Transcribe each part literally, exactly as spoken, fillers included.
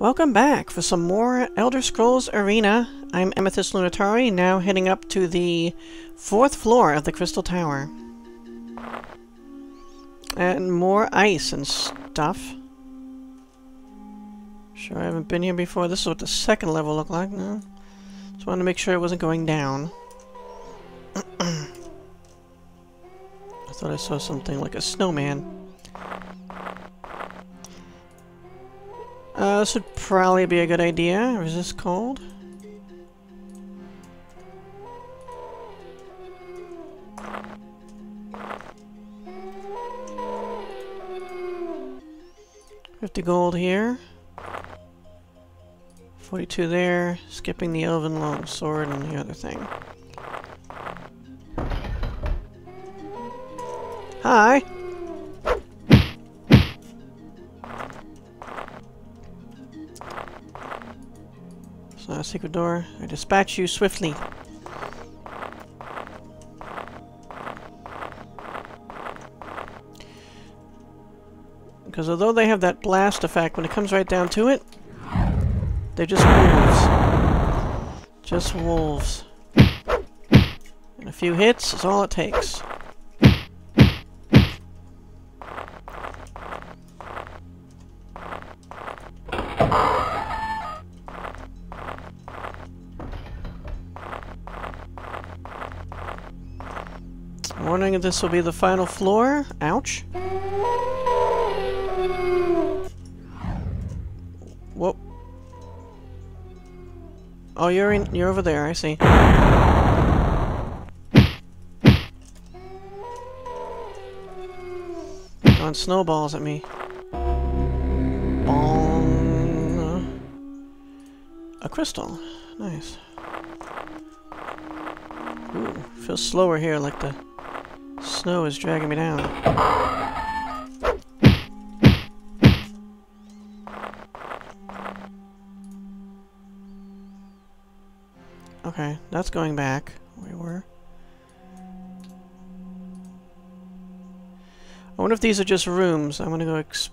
Welcome back for some more Elder Scrolls Arena. I'm Amethyst Lunitari, now heading up to the fourth floor of the Crystal Tower. And more ice and stuff. Sure I haven't been here before. This is what the second level looked like. No. Just wanted to make sure it wasn't going down. I thought I saw something like a snowman. Uh, this would probably be a good idea. Resist cold. fifty gold here. forty-two there. Skipping the elven long sword and the other thing. Hi! Uh, secret door. I dispatch you swiftly. Because although they have that blast effect, when it comes right down to it, they're just wolves. Just wolves. And a few hits is all it takes. Warning, this will be the final floor. Ouch. Whoa. Oh, you're in, you're over there, I see. Throwing snowballs at me. Bong. A crystal. Nice. Ooh, feels slower here, like the snow is dragging me down. Okay, that's going back where we were. I wonder if these are just rooms. I'm gonna go exp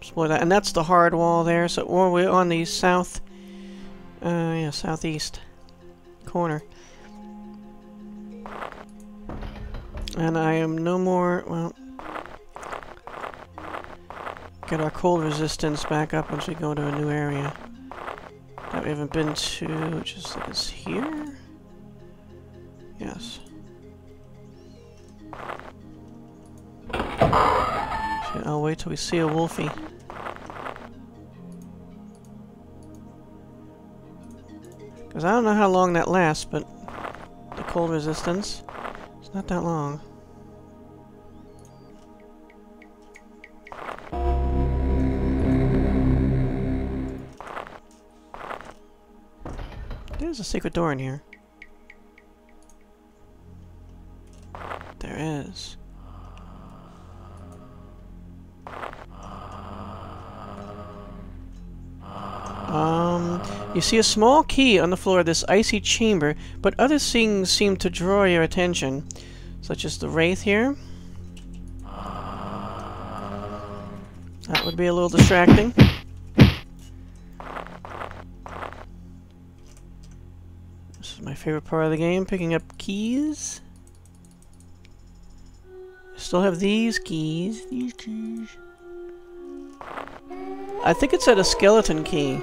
explore that. And that's the hard wall there. So, or we're on the south, uh, yeah, southeast corner. And I am no more, well, get our cold resistance back up once we go to a new area that we haven't been to, which is, like, it's here? Yes. Actually, I'll wait till we see a wolfie. Because I don't know how long that lasts, but the cold resistance, it's not that long. There's a secret door in here. There is. Um, you see a small key on the floor of this icy chamber, but other things seem to draw your attention, such as the wraith here. That would be a little distracting. This is my favorite part of the game, picking up keys. Still have these keys. These keys. I think it said a skeleton key.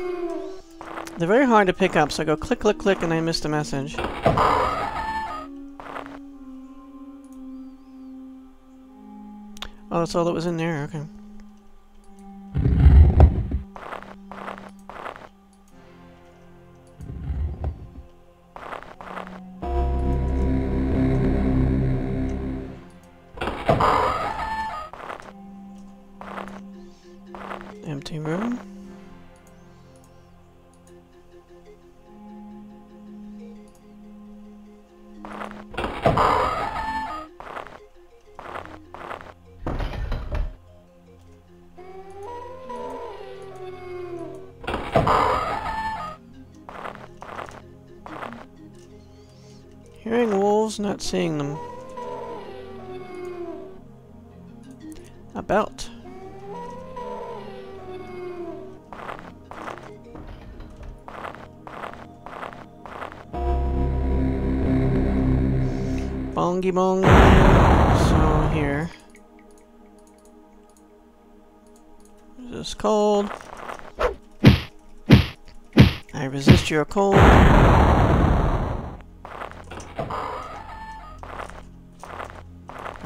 They're very hard to pick up, so I go click, click, click, and I miss the message. Oh, that's all that was in there, okay. Empty room. Hearing wolves, not seeing them. A belt. Bongy bong. So here. Is this cold? I resist your cold. I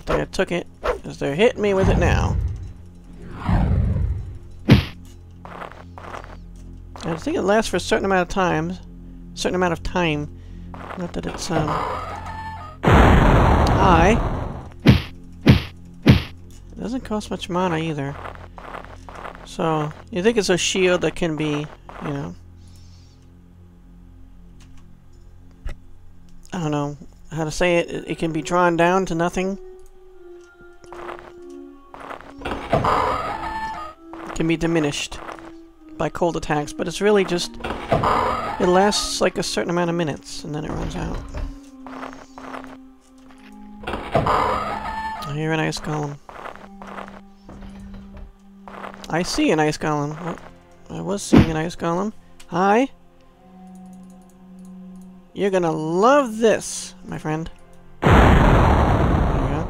think I took it, because they're hitting me with it now. I think it lasts for a certain amount of time. Certain amount of time. Not that it's um high. It doesn't cost much mana either. So you think it's a shield that can be, you know, I don't know how to say it. It, it can be drawn down to nothing. It can be diminished by cold attacks, but it's really just, it lasts like a certain amount of minutes and then it runs out. I hear an ice golem. I see an ice golem. Oh, I was seeing an ice golem. Hi. You're gonna love this, my friend. There we go.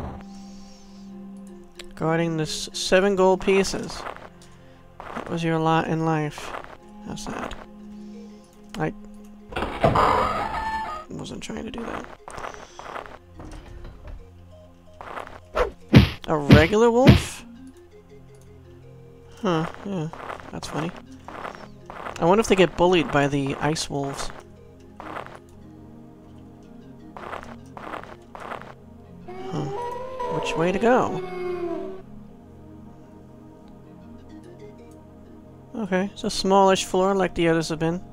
Guarding this seven gold pieces. That was your lot in life. How sad. I wasn't trying to do that. A regular wolf? Huh, yeah. That's funny. I wonder if they get bullied by the ice wolves. Huh. Which way to go? Okay, it's a smallish floor like the others have been.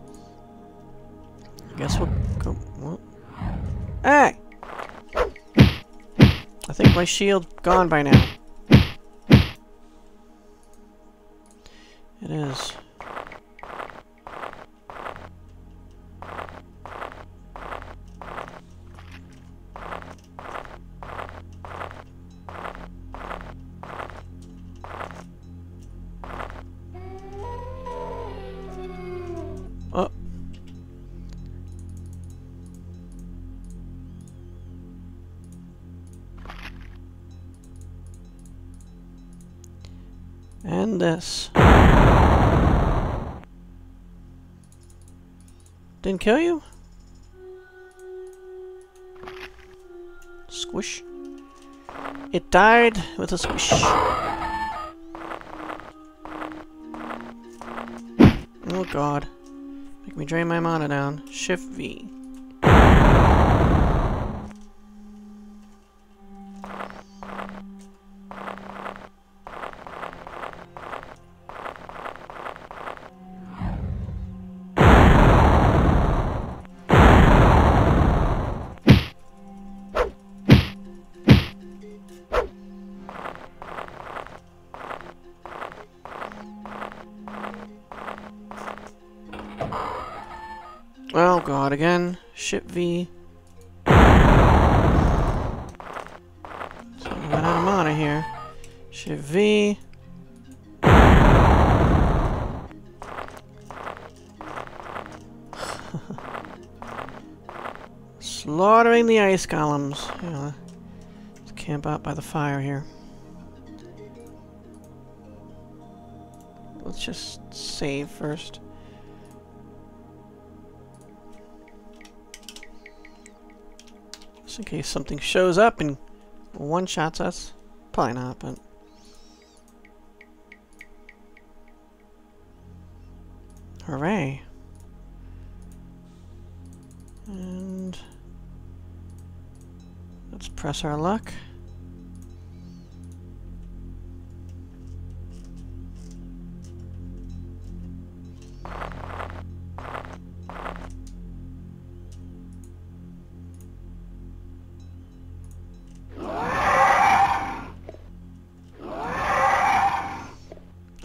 I guess we'll go... Whoop. Hey! I think my shield gone by now. It is. And this. Didn't kill you? Squish. It died with a squish. Oh god. Make me drain my mana down. Shift V. Oh god, again. Shift V. So I ran out of mana here. Shift V. Slaughtering the ice columns. Yeah, let's camp out by the fire here. Let's just save first. In case something shows up and one-shots us. Probably not, but... Hooray. And... let's press our luck.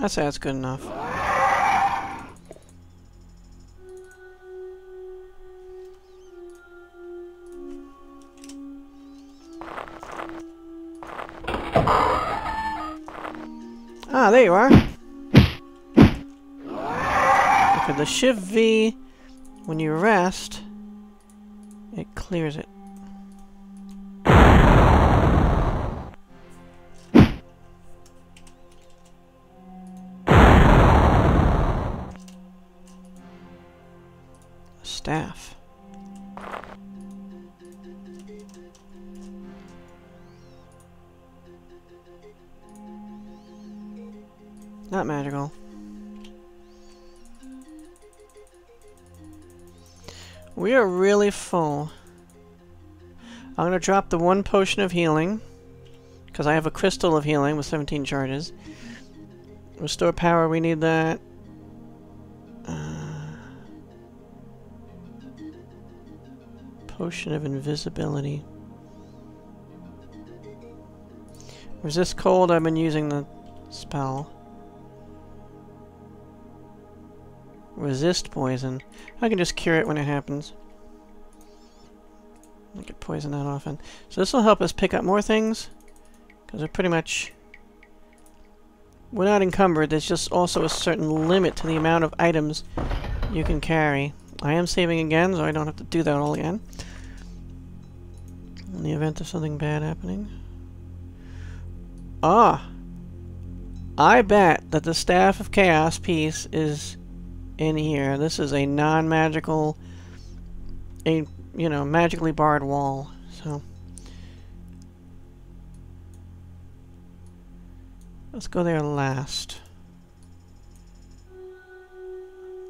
I'd say that's good enough. Ah, there you are. Okay, the Shift V, when you rest, it clears it. Not magical. We are really full. I'm going to drop the one potion of healing, because I have a crystal of healing with seventeen charges. Restore power, we need that. Uh, potion of invisibility. Resist cold, I've been using the spell. Resist poison. I can just cure it when it happens. I don't get poisoned that often. So this will help us pick up more things, because we're pretty much... we're not encumbered. There's just also a certain limit to the amount of items you can carry. I am saving again, so I don't have to do that all again. In the event of something bad happening. Ah! I bet that the Staff of Chaos piece is in here. This is a non-magical, a, you know, magically barred wall, so... let's go there last.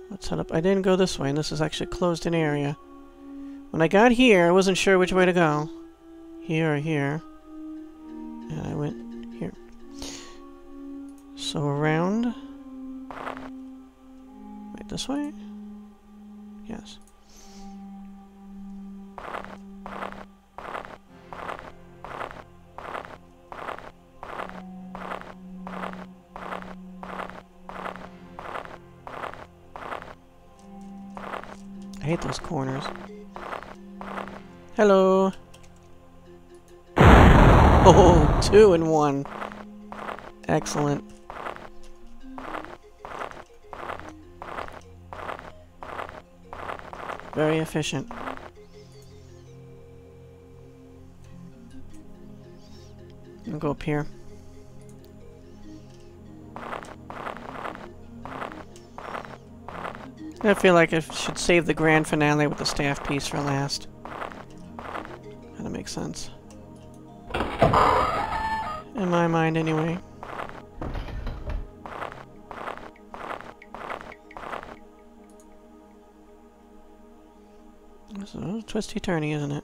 Let's head up. I didn't go this way, and this is actually a closed-in area. When I got here, I wasn't sure which way to go. Here or here. And I went here. So around... wait, this way? Yes. I hate those corners. Hello! Oh, two and one. Excellent. Very efficient. I'll go up here. I feel like I should save the grand finale with the staff piece for last. That makes sense. In my mind, anyway. This is a twisty-turny, isn't it?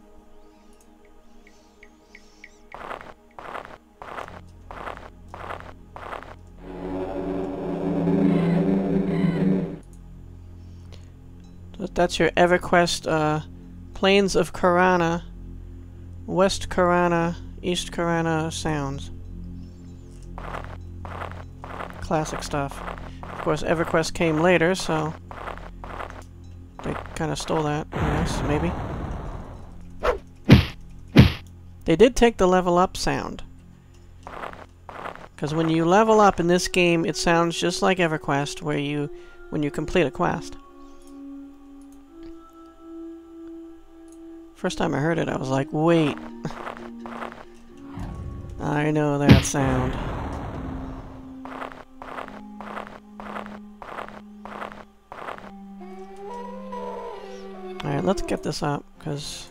That's your EverQuest, uh, Plains of Karana, West Karana, East Karana sounds. Classic stuff. Of course, EverQuest came later, so they kind of stole that, I guess, maybe. They did take the level up sound. Because when you level up in this game, it sounds just like EverQuest, where you, when you complete a quest. First time I heard it, I was like, wait. I know that sound. Alright, let's get this up, because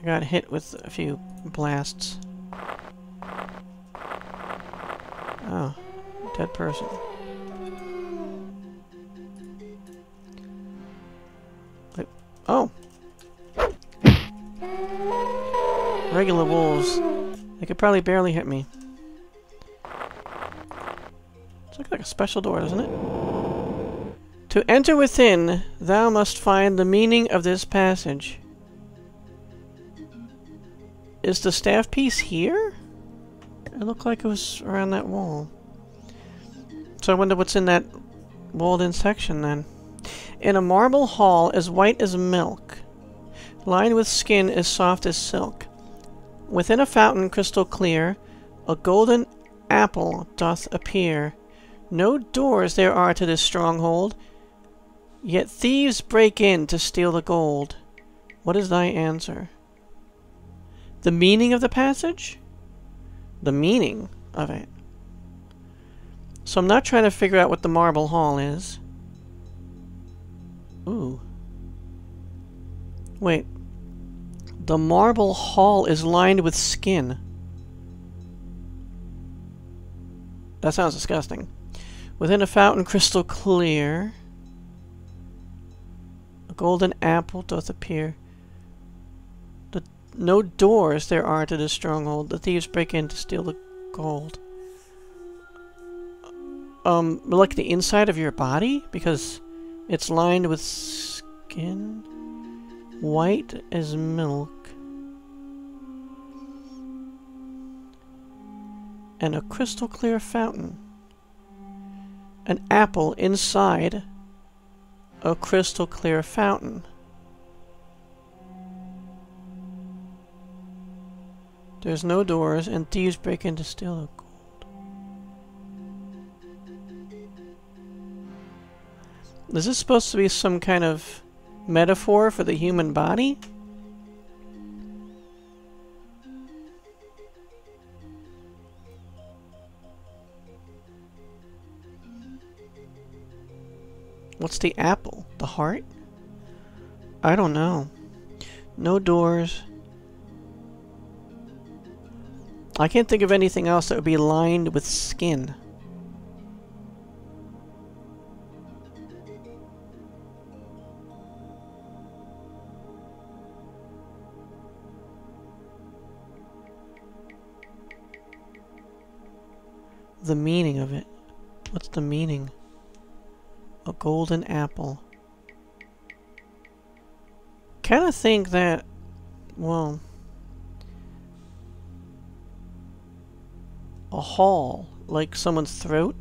I got hit with a few blasts. Oh, dead person. Wait, oh! Regular wolves. They could probably barely hit me. It's like a special door, doesn't it? To enter within, thou must find the meaning of this passage. Is the staff piece here? It looked like it was around that wall. So I wonder what's in that walled-in section, then. In a marble hall as white as milk, lined with skin as soft as silk. Within a fountain crystal clear, a golden apple doth appear. No doors there are to this stronghold, yet thieves break in to steal the gold. What is thy answer? The meaning of the passage? The meaning of it. So I'm not trying to figure out what the marble hall is. Ooh. Wait. The marble hall is lined with skin. That sounds disgusting. Within a fountain crystal clear, a golden apple doth appear. The, no doors there are to this stronghold. The thieves break in to steal the gold. Um, like the inside of your body? Because it's lined with skin. White as milk. And a crystal clear fountain. An apple inside a crystal clear fountain. There's no doors and thieves break in to steal the gold. Is this supposed to be some kind of metaphor for the human body? What's the apple? The heart? I don't know. No doors. I can't think of anything else that would be lined with skin. The meaning of it. What's the meaning? A golden apple. Kind of think that, well, a hall, like someone's throat.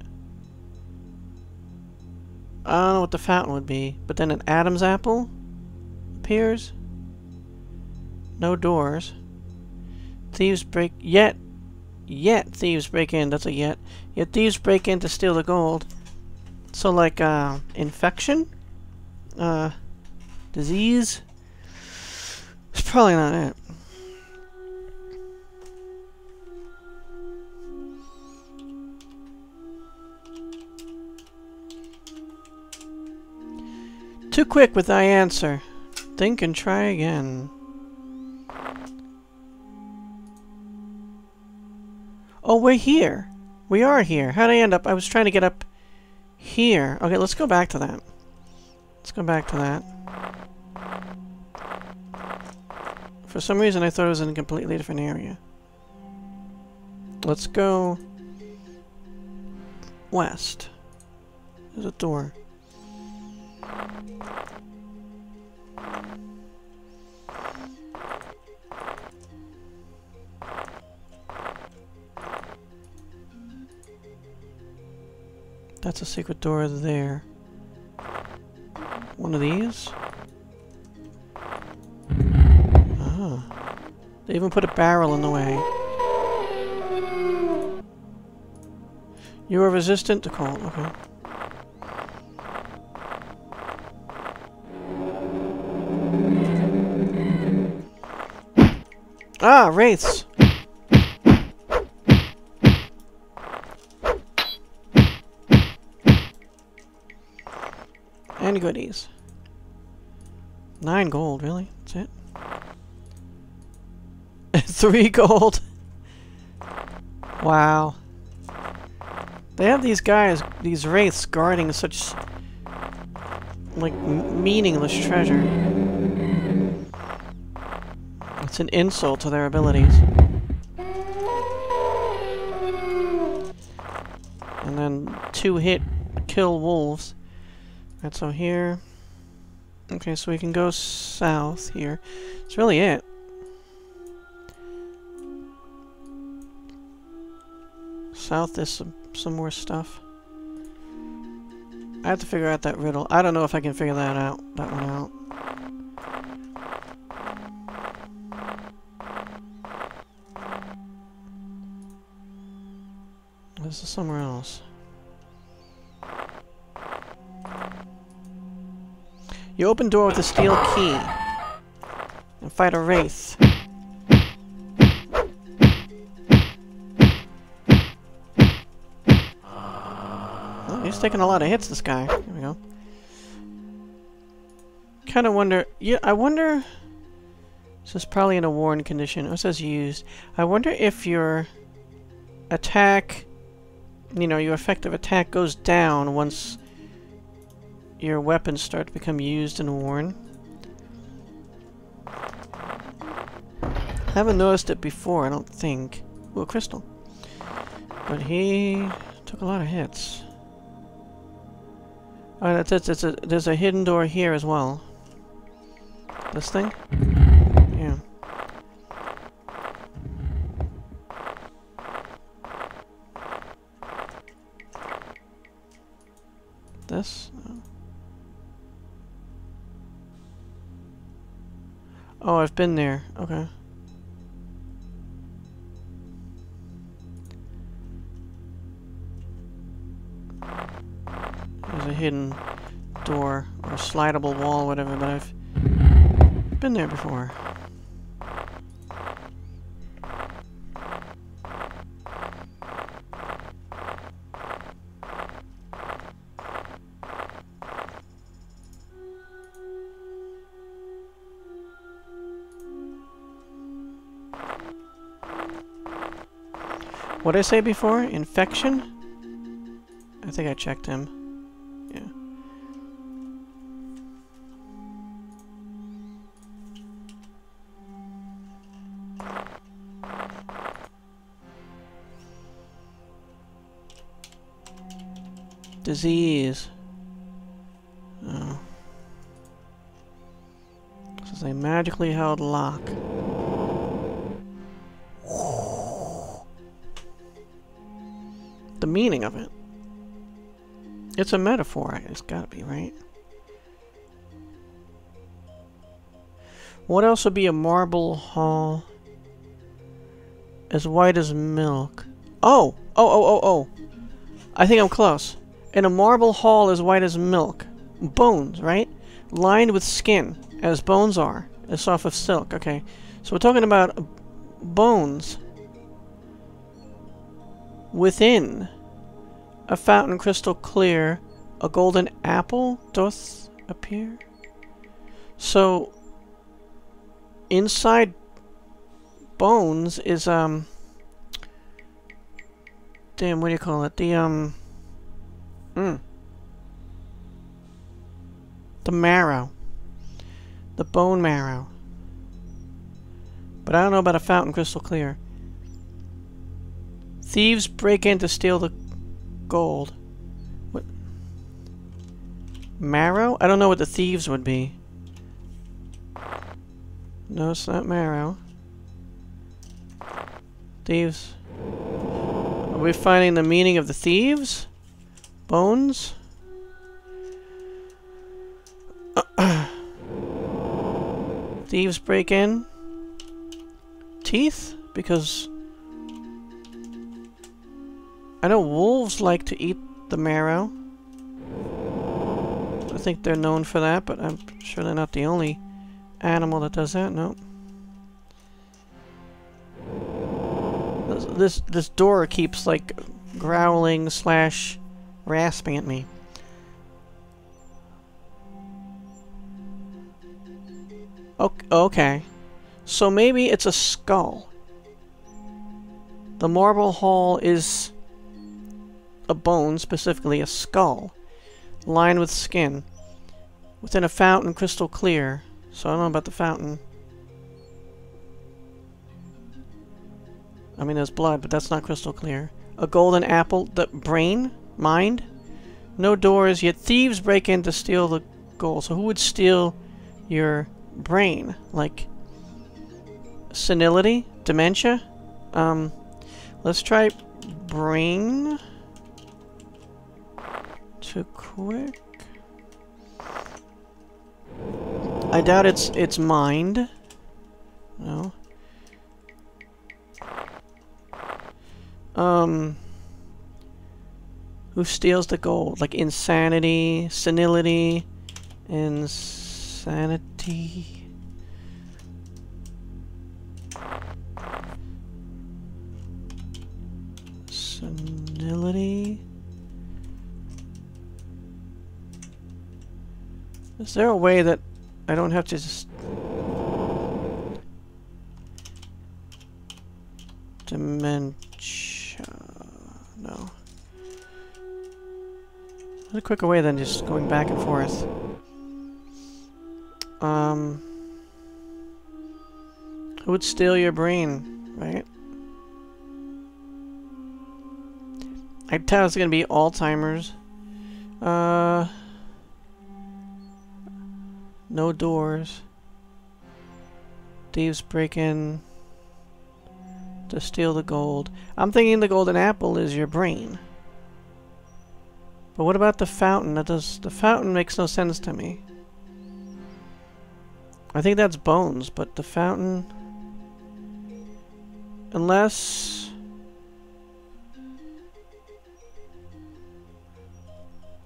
I don't know what the fountain would be, but then an Adam's apple appears. No doors. Thieves break yet. Yet thieves break in. That's a yet. Yet thieves break in to steal the gold. So like uh, infection, uh, disease. It's probably not it. Too quick with thy answer. Think and try again. Oh, we're here. We are here. How'd I end up? I was trying to get up here. Okay, let's go back to that. Let's go back to that. For some reason, I thought it was in a completely different area. Let's go west. There's a door. That's a secret door there. One of these? Ah. They even put a barrel in the way. You are resistant to cold. Okay. Ah, wraiths! Goodies. Nine gold, really? That's it? Three gold? Wow. They have these guys, these wraiths, guarding such, like, m meaningless treasure. It's an insult to their abilities. And then two-hit kill wolves. Alright, so here... Okay, so we can go south here. That's really it. South is some, some more stuff. I have to figure out that riddle. I don't know if I can figure that out. That one out. This is somewhere else. You open door with a steel key and fight a wraith. Oh, he's taking a lot of hits, this guy. Here we go. Kind of wonder. Yeah, I wonder. This is probably in a worn condition. Oh, it says used. I wonder if your attack you know, your effective attack goes down once your weapons start to become used and worn. I haven't noticed it before, I don't think. Ooh, a crystal. But he took a lot of hits. Alright, that's it. That's a, there's a hidden door here as well. This thing? Yeah. This? Oh, I've been there. Okay. There's a hidden door or slidable wall, whatever, but I've been there before. What did I say before? Infection? I think I checked him. Yeah. Disease. Oh. This is a magically held lock. The meaning of it. It's a metaphor. It's gotta be, right? What else would be a marble hall as white as milk? Oh! Oh, oh, oh, oh! I think I'm close. In a marble hall as white as milk. Bones, right? Lined with skin, as bones are. As soft as silk. Okay. So we're talking about bones. Within, a fountain crystal clear, a golden apple doth appear. So, inside bones is, um, damn, what do you call it? The, um, mm, the marrow. The bone marrow. But I don't know about a fountain crystal clear. Thieves break in to steal the gold. What? Marrow? I don't know what the thieves would be. No, it's not marrow. Thieves. Are we finding the meaning of the thieves? Bones? Thieves break in? Teeth? Because I know wolves like to eat the marrow. I think they're known for that, but I'm sure they're not the only animal that does that. Nope. This this, this door keeps like growling slash rasping at me. Okay. Okay. So maybe it's a skull. The marble hall is a bone, specifically a skull, lined with skin, within a fountain crystal clear. So I don't know about the fountain. I mean, there's blood, but that's not crystal clear. A golden apple, the brain, mind, no doors, yet thieves break in to steal the gold. So who would steal your brain? Like senility, dementia? Um, let's try brain. Too quick. I doubt it's it's mind. No. Um. Who steals the gold? Like insanity, senility, insanity. Senility. Is there a way that I don't have to just... Dementia... No. There's a quicker way than just going back and forth. Um... It would steal your brain, right? I doubt it's gonna be Alzheimer's. Uh... No doors. Thieves break in to steal the gold. I'm thinking the golden apple is your brain. But what about the fountain? That does the fountain makes no sense to me. I think that's bones, but the fountain, unless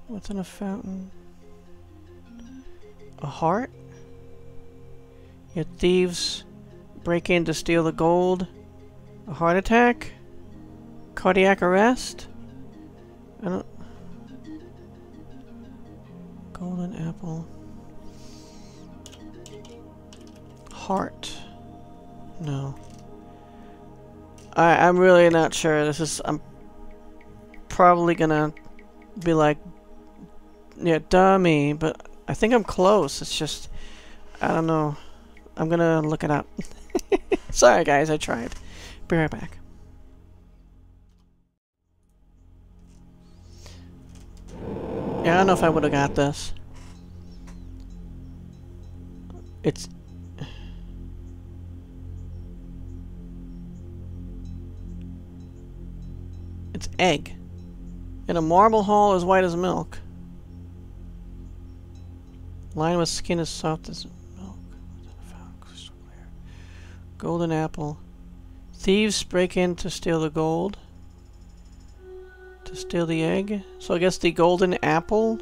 what's in a fountain? A heart? Your thieves break in to steal the gold. A heart attack? Cardiac arrest? I don't... Golden apple. Heart. No. I, I'm really not sure. This is... I'm probably gonna be like... Yeah, dummy, but... I think I'm close. It's just, I don't know. I'm gonna look it up. Sorry guys, I tried. Be right back. Yeah, I don't know if I would have got this. It's... It's egg. In a marble hall as white as milk. Lined with skin as soft as milk. Golden apple. Thieves break in to steal the gold. To steal the egg. So I guess the golden apple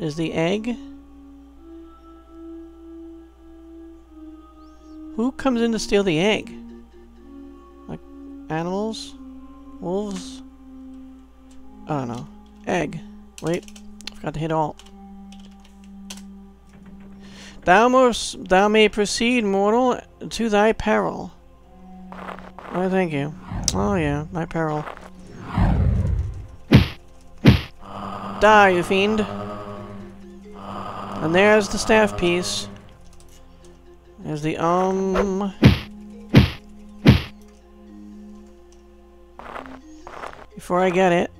is the egg. Who comes in to steal the egg? Like animals? Wolves? I don't know. Egg. Wait. I forgot to hit alt. Thou, most, thou may proceed, mortal, to thy peril. Oh, thank you. Oh, yeah, my peril. Die, you fiend. And there's the staff piece. There's the um... Before I get it...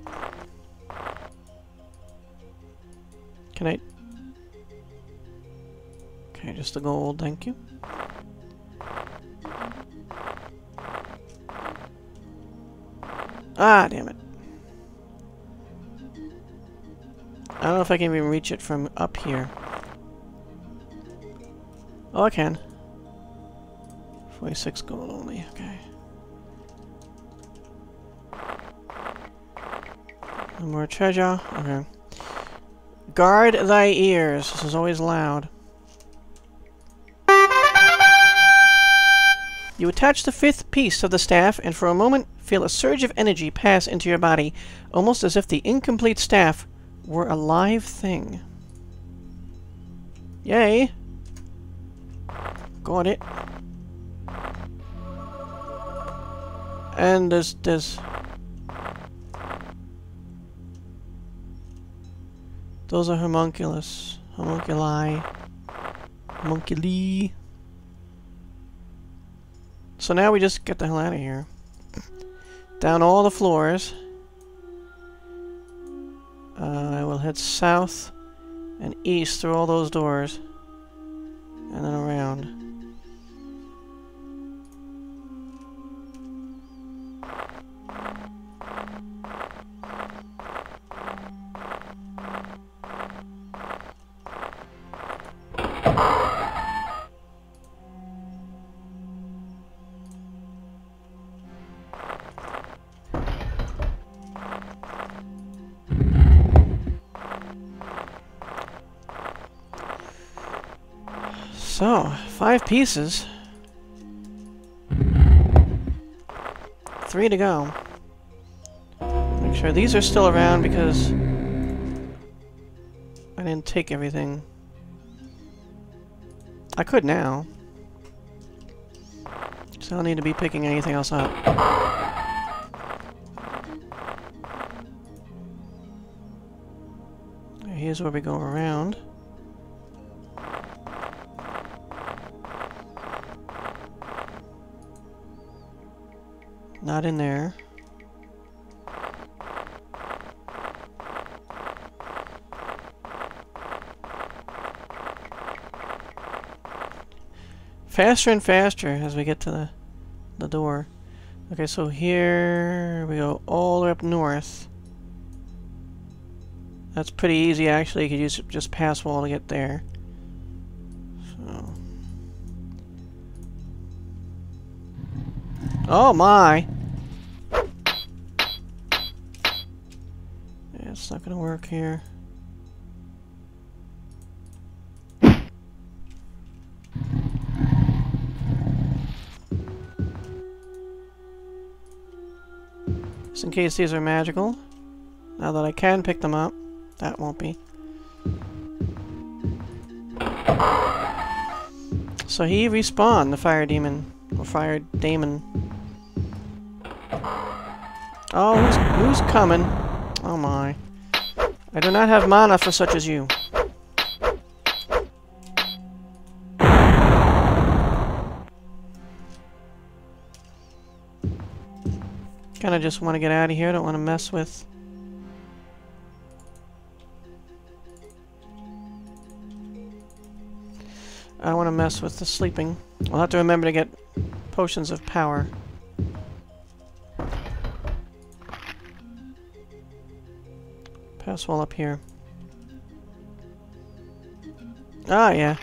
Can I... Okay, just the gold, thank you. Ah, damn it. I don't know if I can even reach it from up here. Oh, I can. forty-six gold only, okay. No more treasure, okay. Guard thy ears, this is always loud. You attach the fifth piece of the staff, and for a moment feel a surge of energy pass into your body, almost as if the incomplete staff were a live thing. Yay! Got it. And there's... there's... Those are homunculus. Homunculi. Homunculi. So now we just get the hell out of here. Down all the floors. Uh, I will head south and east through all those doors. And then around. So, five pieces. Three to go. Make sure these are still around because I didn't take everything. I could now. So I don't need to be picking anything else up. here's where we go around. Not in there. Faster and faster as we get to the, the door. Okay, so here we go all the way up north. That's pretty easy actually, you could use just Passwall to get there. So. Oh my! Yeah, it's not gonna work here. In case these are magical. Now that I can pick them up, that won't be. So he respawned, the fire demon. Or fire daemon. Oh, who's, who's coming? Oh my. I do not have mana for such as you. Kinda just want to get out of here, don't want to mess with... I don't want to mess with the sleeping. I'll have to remember to get potions of power. Passwall up here. Ah, yeah.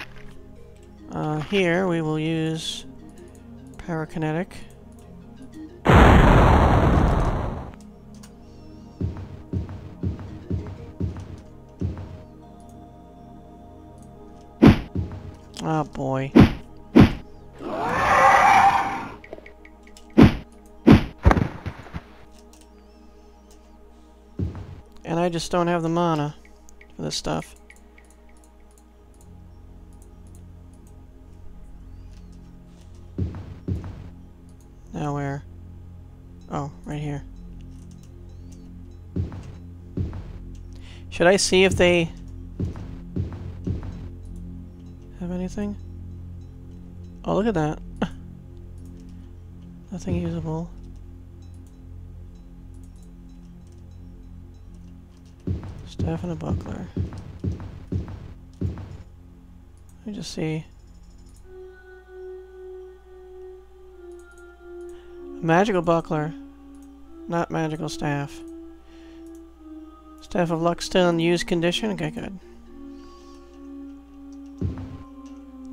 Uh, here we will use Parakinetic. Oh boy. And I just don't have the mana for this stuff. Now where? Oh, right here. Should I see if they... anything? Oh, look at that. Nothing usable. Staff and a buckler. Let me just see. A magical buckler. Not magical staff. Staff of luck still in used condition? Okay, good.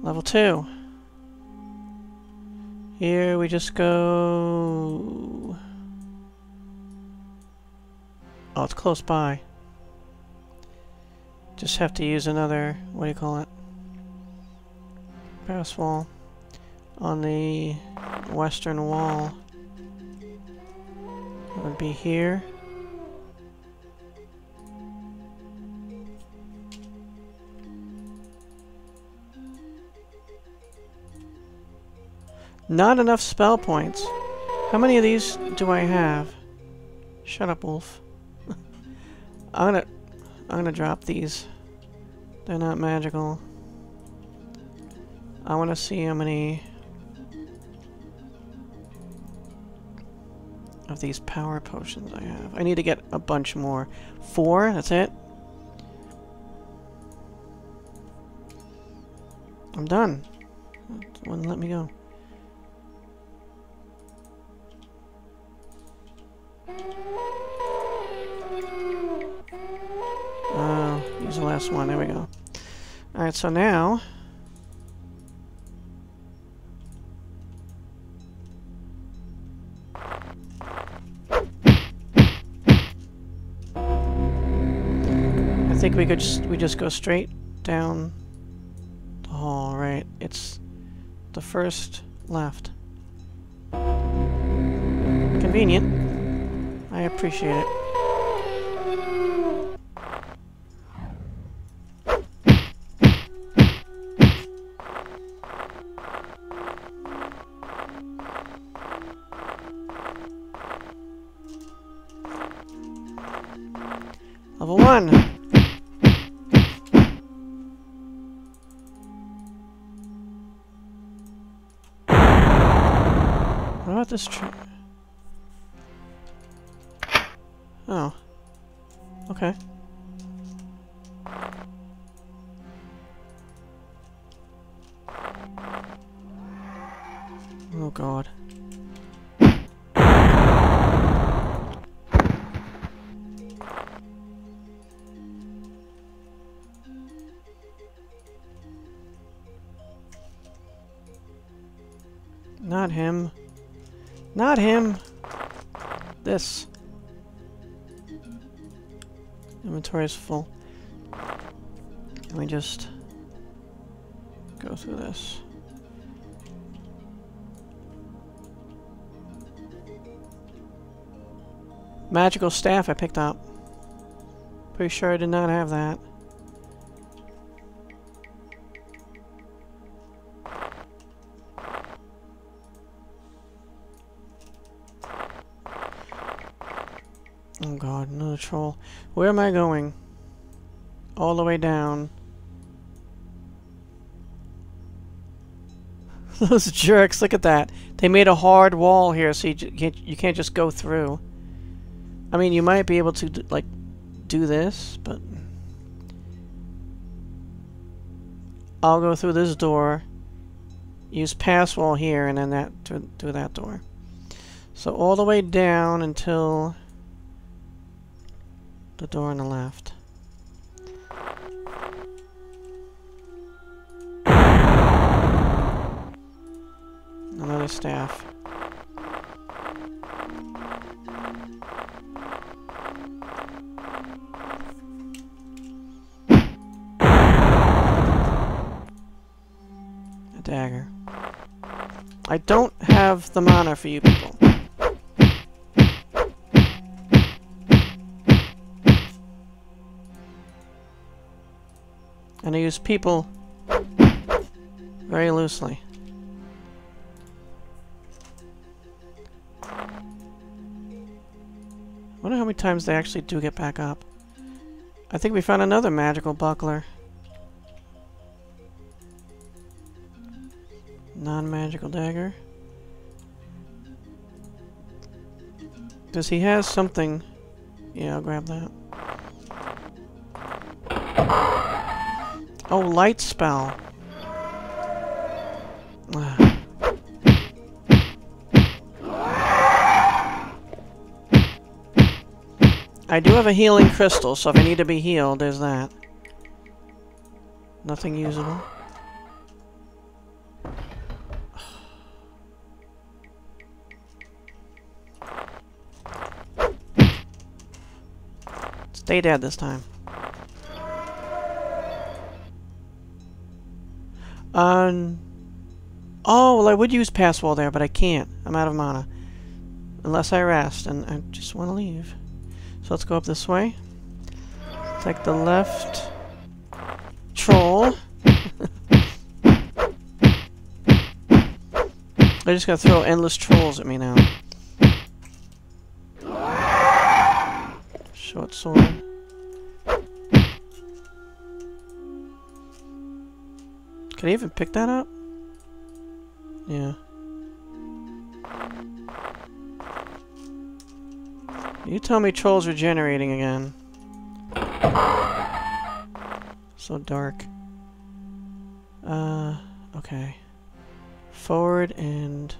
Level two. Here we just go... Oh, it's close by. Just have to use another, what do you call it? Passwall on the western wall. It would be here. Not enough spell points. How many of these do I have? Shut up, wolf. I'm gonna... I'm gonna drop these. They're not magical. I wanna see how many... of these power potions I have. I need to get a bunch more. Four? That's it? I'm done. It wouldn't let me go. Oh, use the last one. There we go. Alright, so now... I think we could just, we just go straight down the hall, right? It's the first left. Convenient. I appreciate it. Level one! thought this tree... Oh. Okay. Oh god. Not him. Not him! This. Inventory is full. Let me just go through this. Magical staff I picked up. Pretty sure I did not have that. Oh god, another troll. Where am I going? All the way down. Those jerks, look at that. They made a hard wall here so you, j can't, you can't just go through. I mean, you might be able to, d like, do this, but... I'll go through this door, use Passwall here, and then that through, through that door. So all the way down until... the door on the left. Another staff. A dagger. I don't have the mana for you people. And I use people very loosely. I wonder how many times they actually do get back up. I think we found another magical buckler. Non-magical dagger. Does he have something? Yeah, I'll grab that. Oh, light spell. Ugh. I do have a healing crystal, so if I need to be healed, there's that. Nothing usable. Stay dead this time. Um, oh, well, I would use Passwall there, but I can't. I'm out of mana. Unless I rest, and I just want to leave. So let's go up this way. Take the left troll. They're just going to throw endless trolls at me now. Short sword. Could I even pick that up? Yeah. You tell me trolls are generating again. So dark. Uh, okay. Forward and...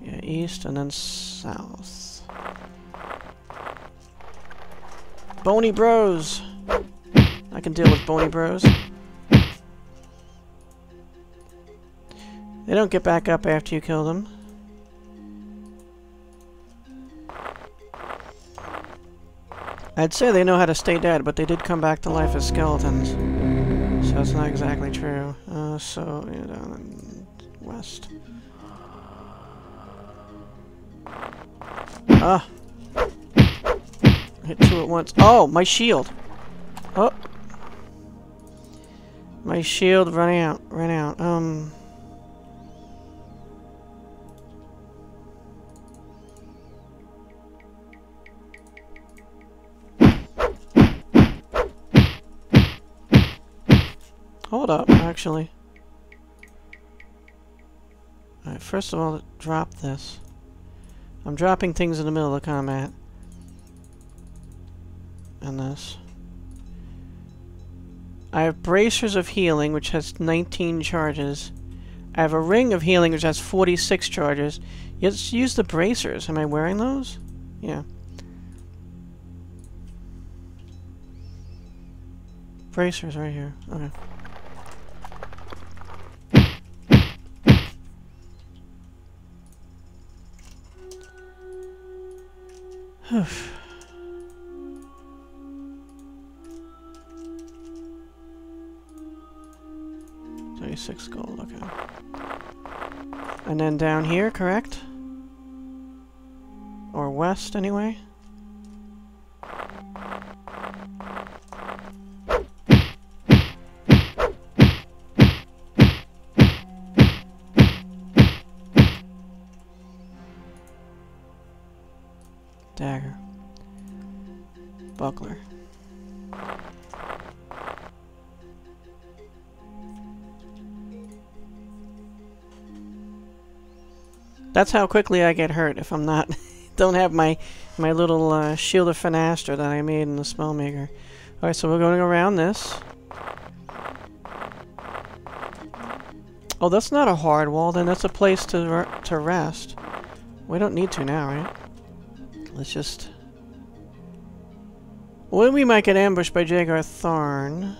yeah, east and then south. Bony bros! I can deal with bony bros. They don't get back up after you kill them. I'd say they know how to stay dead, but they did come back to life as skeletons. So it's not exactly true. Uh, so, you know, west. Ah! Hit two at once. Oh! My shield! Oh! My shield running out. Ran out. Um... Hold up, actually. Alright, first of all, drop this. I'm dropping things in the middle of combat. And this. I have Bracers of Healing, which has nineteen charges. I have a Ring of Healing, which has forty-six charges. Let's use the bracers. Am I wearing those? Yeah. Bracers right here. Okay. Oof. thirty-six gold, okay. And then down here, correct? Or west, anyway? Dagger. Buckler. That's how quickly I get hurt if I'm not don't have my my little uh, shield of Finaster that I made in the Spellmaker. Alright, so we're going around this. Oh, that's not a hard wall. Then that's a place to to rest. We don't need to now, right? Let's just. Well, we might get ambushed by Jagar Tharn.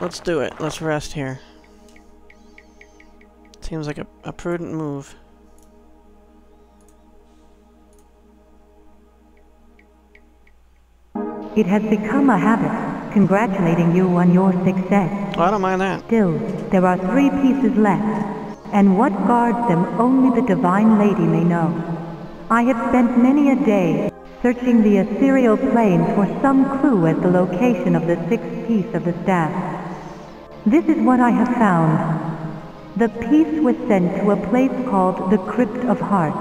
Let's do it. Let's rest here. Seems like a, a prudent move. It has become a habit, congratulating you on your success. Oh, I don't mind that. Still, there are three pieces left, and what guards them only the Divine Lady may know. I have spent many a day searching the ethereal plains for some clue as the location of the sixth piece of the staff. This is what I have found. The piece was sent to a place called the Crypt of Hearts.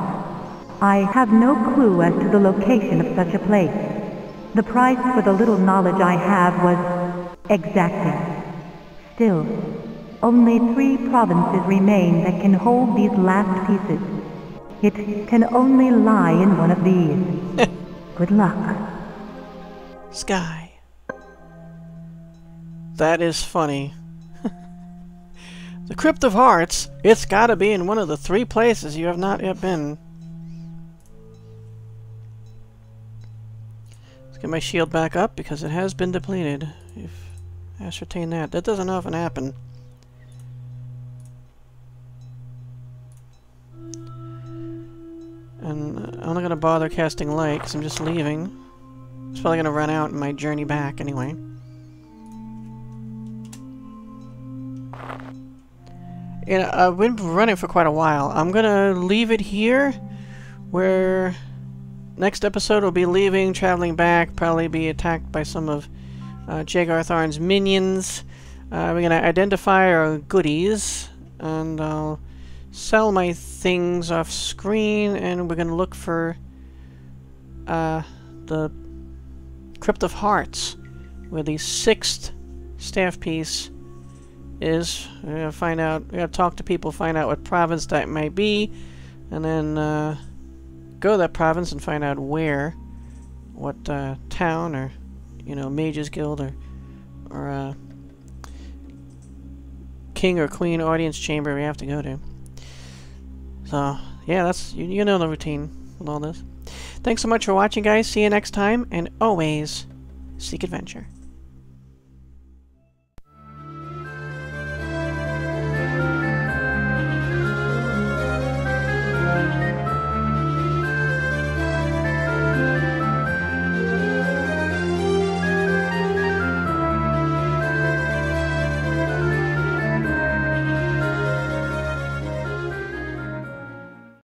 I have no clue as to the location of such a place. The price for the little knowledge I have was exacting. Still, only three provinces remain that can hold these last pieces. It can only lie in one of these. Good luck. Sky. That is funny. The Crypt of Hearts, it's gotta be in one of the three places you have not yet been. Let's get my shield back up because it has been depleted. If ascertain that. That doesn't often happen. And I'm not gonna bother casting light because I'm just leaving. It's probably gonna run out in my journey back anyway. You know, I've been running for quite a while. I'm gonna leave it here, where next episode we'll be leaving, traveling back, probably be attacked by some of uh, Jagar Tharn's minions. Uh, we're gonna identify our goodies, and I'll sell my things off screen, and we're gonna look for uh, the Crypt of Hearts, where the sixth staff piece is. We're gonna find out, we're gonna talk to people, find out what province that might be, and then uh, go to that province and find out where, what uh, town or, you know, Mage's Guild or, or uh, King or Queen Audience Chamber we have to go to. So, yeah, that's, you, you know the routine with all this. Thanks so much for watching, guys. See you next time, and always seek adventure.